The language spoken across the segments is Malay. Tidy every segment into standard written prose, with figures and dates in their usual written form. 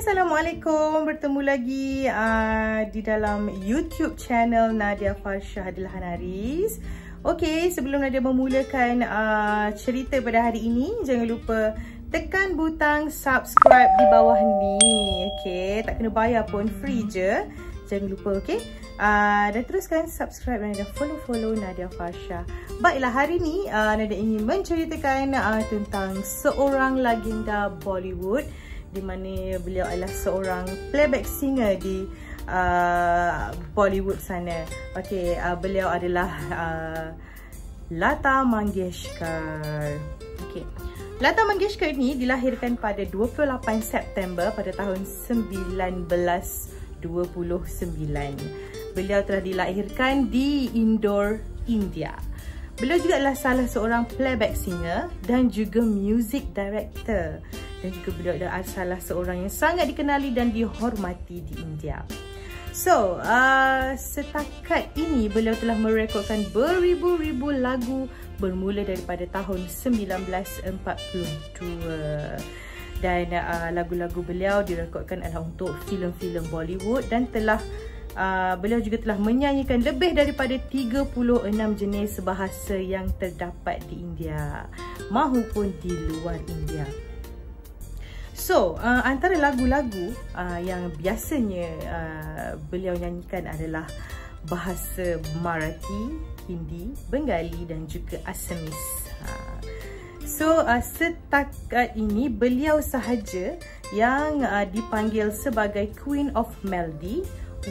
Assalamualaikum, bertemu lagi di dalam YouTube channel Nadia Fharshah Dilhanaridz. Okey, sebelum Nadia memulakan cerita pada hari ini, jangan lupa tekan butang subscribe di bawah ni. Okey, tak kena bayar pun, free je. Jangan lupa, okey. Dan teruskan subscribe dan follow Nadia Fharshah. Baiklah, hari ni Nadia ingin menceritakan tentang seorang legenda Bollywood, di mana beliau adalah seorang playback singer di Bollywood sana. Okey, beliau adalah Lata Mangeshkar. Okey. Lata Mangeshkar ni dilahirkan pada 28 September pada tahun 1929. Beliau telah dilahirkan di Indore, India. Beliau juga adalah salah seorang playback singer dan juga music director. Dan juga beliau adalah salah seorang yang sangat dikenali dan dihormati di India. So, setakat ini beliau telah merekodkan beribu-ribu lagu bermula daripada tahun 1942. Dan lagu-lagu beliau direkodkan adalah untuk filem-filem Bollywood dan telah beliau juga telah menyanyikan lebih daripada 36 jenis bahasa yang terdapat di India mahupun di luar India. So, antara lagu-lagu yang biasanya beliau nyanyikan adalah bahasa Marathi, Hindi, Bengali dan juga Assamese. So, setakat ini beliau sahaja yang dipanggil sebagai Queen of Melody,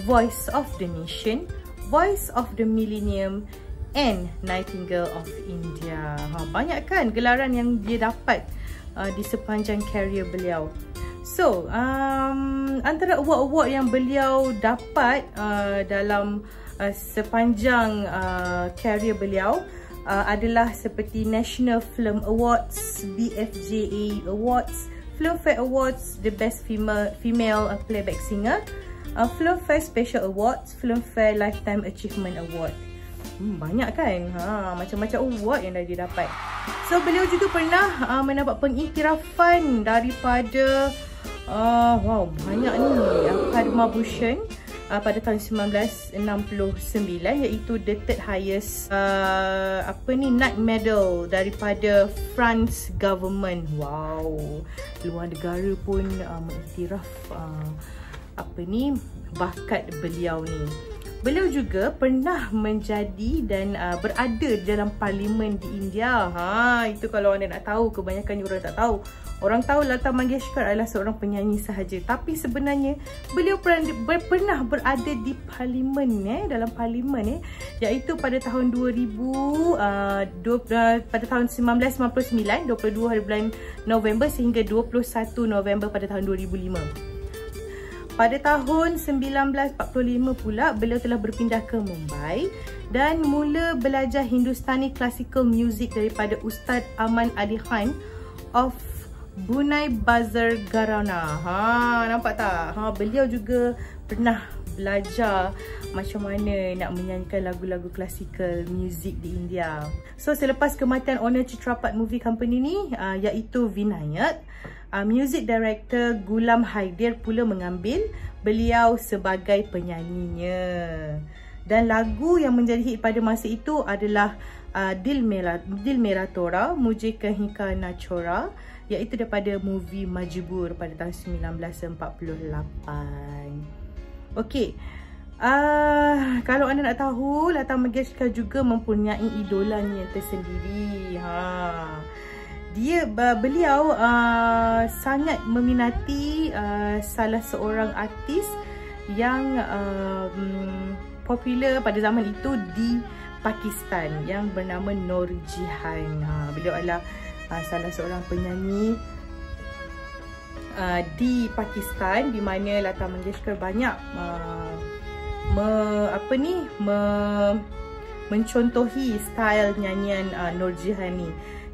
Voice of the Nation, Voice of the Millennium and Nightingale of India. Banyak kan gelaran yang dia dapat di sepanjang karier beliau. So, antara award-award yang beliau dapat dalam sepanjang karier beliau adalah seperti National Film Awards, BFJA Awards, Filmfare Awards, The Best Female Playback Singer, Filmfare Special Awards, Filmfare Lifetime Achievement Award. Banyak kan? Macam-macam award yang dia dapat. So, beliau juga pernah mendapat pengiktirafan daripada banyak ni, Padma Bushan pada tahun 1969, iaitu the third highest Knight Medal daripada France government. Wow, luar negara pun mengiktiraf bakat beliau ni. Beliau juga pernah menjadi dan berada dalam parlimen di India. Itu kalau anda nak tahu, kebanyakan orang tak tahu. Orang tahu Lata Mangeshkar adalah seorang penyanyi sahaja, tapi sebenarnya beliau pernah berada di parlimen, dalam parlimen, iaitu pada tahun 1999, 22 hari bulan November sehingga 21 November pada tahun 2005. Pada tahun 1945 pula, beliau telah berpindah ke Mumbai dan mula belajar Hindustani Classical Music daripada Ustad Aman Ali Khan of Bunnai Bazar Gharana. Nampak tak? Beliau juga pernah belajar macam mana nak menyanyikan lagu-lagu classical music di India. So, selepas kematian owner Chitrapad Movie Company ni, iaitu Vinayat, music director Ghulam Haider pula mengambil beliau sebagai penyanyinya. Dan lagu yang menjadi hit pada masa itu adalah Dil Mera Tora, Mujhe Kahin Ka Na Chhora, iaitu daripada movie Majbur pada tahun 1948. Okey. Kalau anda nak tahu, Lata Mangeshkar juga mempunyai idolanya tersendiri. Beliau sangat meminati salah seorang artis yang popular pada zaman itu di Pakistan yang bernama Noor Jehan. Beliau adalah salah seorang penyanyi di Pakistan, di mana Lata Mangeshkar banyak mencontohi style nyanyian Noor Jehan ni.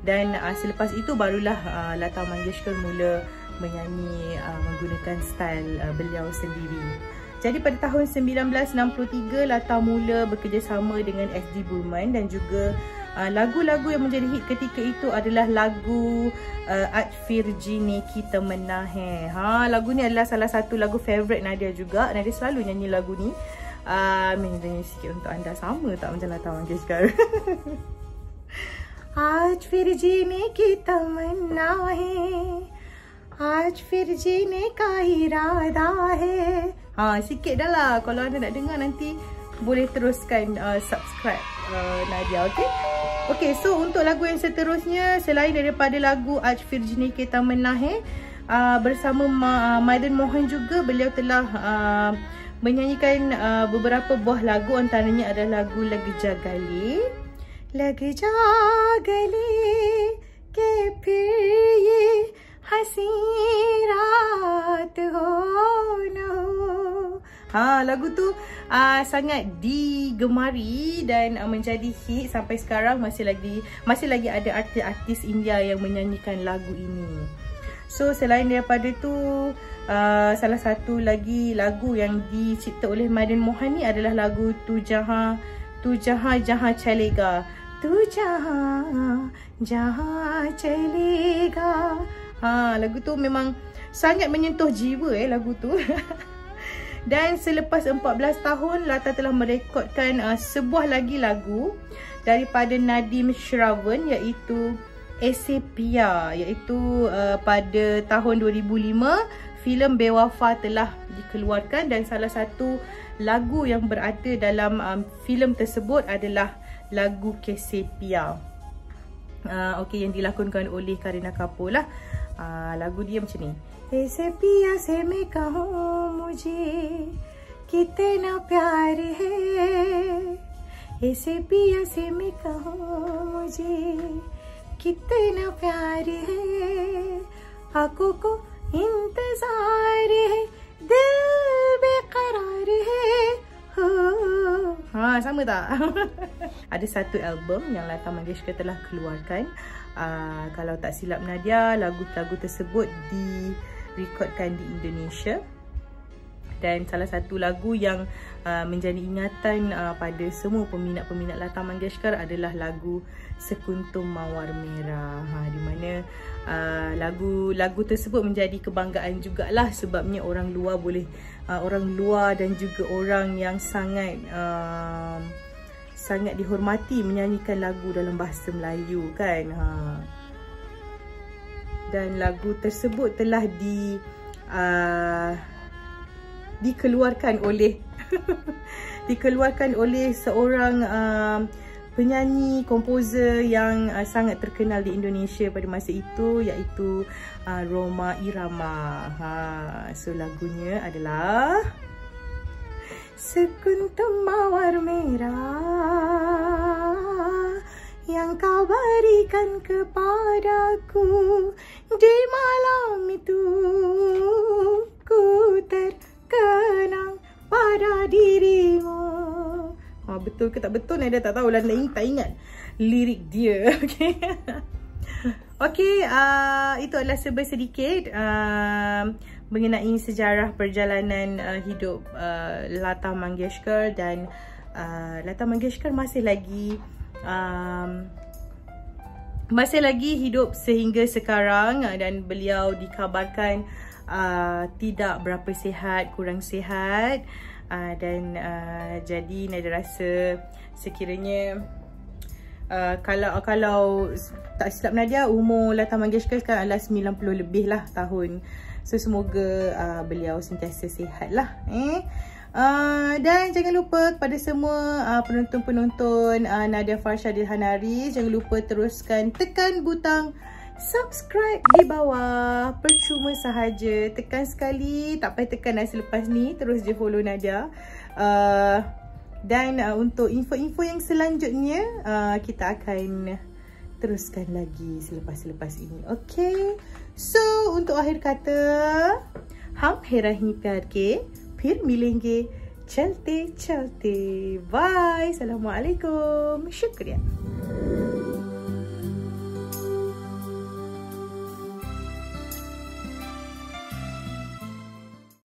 Dan selepas itu barulah Lata Mangeshkar mula menyanyi menggunakan style beliau sendiri. Jadi pada tahun 1963, Lata mula bekerjasama dengan S.D. Burman dan juga Lagu-lagu yang menjadi hit ketika itu adalah lagu Ad Firji Ne Kita Menahe. Ha, lagu ni adalah salah satu lagu favourite Nadia juga. Nadia selalu nyanyi lagu ni. Main nyanyi sikit untuk anda, sama tak macam Lata Mangeshkar. Aaj fir jeene ki tamanna hai, aaj fir jeene ka irada hai. Ha, sikit dah lah. Kalau anda nak dengar nanti boleh teruskan subscribe Nadia, okey. Okey, so untuk lagu yang seterusnya, selain daripada lagu Aaj Fir Jeene Ki Tamanna Hai, bersama Madan Mohan juga, beliau telah menyanyikan beberapa buah lagu, antaranya adalah lagu Lagja Gale. लग जा गले के फिर ये हंसी रात हो न हो. Ha, lagu tu sangat digemari dan menjadi hit sampai sekarang. Masih lagi ada artis-artis India yang menyanyikan lagu ini. So selain daripada tu, salah satu lagi lagu yang dicipta oleh Madan Mohan ni adalah lagu Tu Jahan Jahan Chalega. Tu jahan jahan chalega. Ha, lagu tu memang sangat menyentuh jiwa lagu tu. Dan selepas 14 tahun, Lata telah merekodkan sebuah lagi lagu daripada Nadeem Shravan, iaitu Esepia, iaitu pada tahun 2005 filem Bewafa telah dikeluarkan, dan salah satu lagu yang berada dalam filem tersebut adalah lagu Kesepia, okey, yang dilakonkan oleh Karina Kapoor lah. Lagu dia macam ni. Kesepia se me kaho mujhe kitna pyar hai, Kesepia se me kaho mujhe kitna pyar hai, aankhon ko intezar hai, dil beqarar hai. Ha, sama tak? Ada satu album yang Lata Mangeshkar telah keluarkan. Kalau tak silap Nadia, lagu-lagu tersebut direkodkan di Indonesia. Dan salah satu lagu yang menjadi ingatan pada semua peminat-peminat Lata Mangeshkar adalah lagu Sekuntum Mawar Merah. Ha, di mana lagu-lagu tersebut menjadi kebanggaan jugalah, sebabnya orang luar dan juga orang yang sangat dihormati menyanyikan lagu dalam bahasa Melayu, kan. Ha. Dan lagu tersebut telah dikeluarkan oleh seorang penyanyi komposer yang sangat terkenal di Indonesia pada masa itu, iaitu Roma Irama. Ha, so lagunya adalah Sekuntum Mawar Merah yang kau berikan kepadaku di malam itu, ku terkenang pada dirimu. Ha, betul ke tak betul ni, dia tak tahulah, tak ingat lirik dia. Okey. Okey, itu adalah sedikit mengenai sejarah perjalanan hidup Lata Mangeshkar. Dan Lata Mangeshkar masih lagi hidup sehingga sekarang, dan beliau dikabarkan tidak berapa sihat, kurang sihat, dan jadi Nadia rasa sekiranya kalau tak silap Nadia, umur Lata Mangeshkar sekarang adalah 90 lebih lah tahun. So semoga beliau sentiasa sihat lah. Dan jangan lupa kepada semua penonton-penonton Nadia Fharshah Dilhanaridz, jangan lupa teruskan tekan butang subscribe di bawah. Percuma sahaja tekan sekali, tak payah tekan dah selepas ni, terus je follow Nadia. Dan untuk info-info yang selanjutnya, kita akan teruskan lagi selepas-selepas ini. Okay, so untuk akhir kata, hum hera hi pyar ke phir milenge chalte chalte. Bye, assalamualaikum, syukriya.